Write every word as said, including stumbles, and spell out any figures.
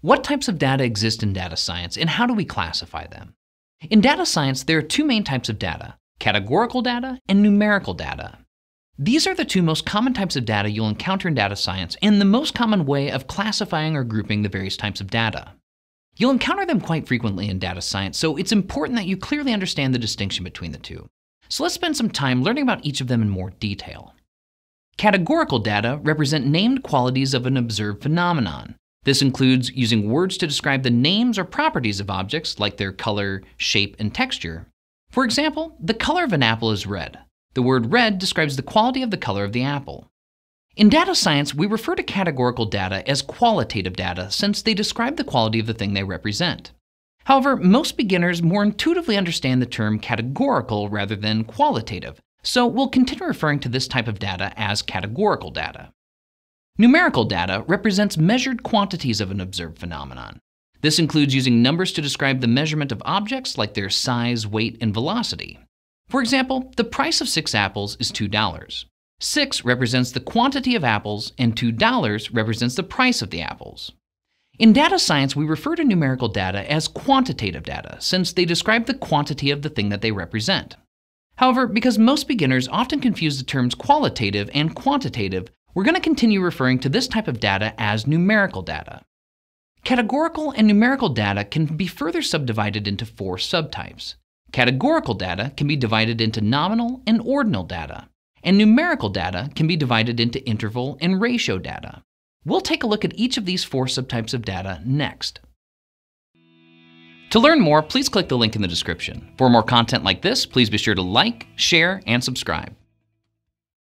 What types of data exist in data science, and how do we classify them? In data science, there are two main types of data: categorical data and numerical data. These are the two most common types of data you'll encounter in data science, and the most common way of classifying or grouping the various types of data. You'll encounter them quite frequently in data science, so it's important that you clearly understand the distinction between the two. So let's spend some time learning about each of them in more detail. Categorical data represent named qualities of an observed phenomenon. This includes using words to describe the names or properties of objects, like their color, shape, and texture. For example, the color of an apple is red. The word red describes the quality of the color of the apple. In data science, we refer to categorical data as qualitative data, since they describe the quality of the thing they represent. However, most beginners more intuitively understand the term categorical rather than qualitative, so we'll continue referring to this type of data as categorical data. Numerical data represents measured quantities of an observed phenomenon. This includes using numbers to describe the measurement of objects, like their size, weight, and velocity. For example, the price of six apples is two dollars. six represents the quantity of apples, and two dollars represents the price of the apples. In data science, we refer to numerical data as quantitative data, since they describe the quantity of the thing that they represent. However, because most beginners often confuse the terms qualitative and quantitative, we're going to continue referring to this type of data as numerical data. Categorical and numerical data can be further subdivided into four subtypes. Categorical data can be divided into nominal and ordinal data, and numerical data can be divided into interval and ratio data. We'll take a look at each of these four subtypes of data next. To learn more, please click the link in the description. For more content like this, please be sure to like, share, and subscribe.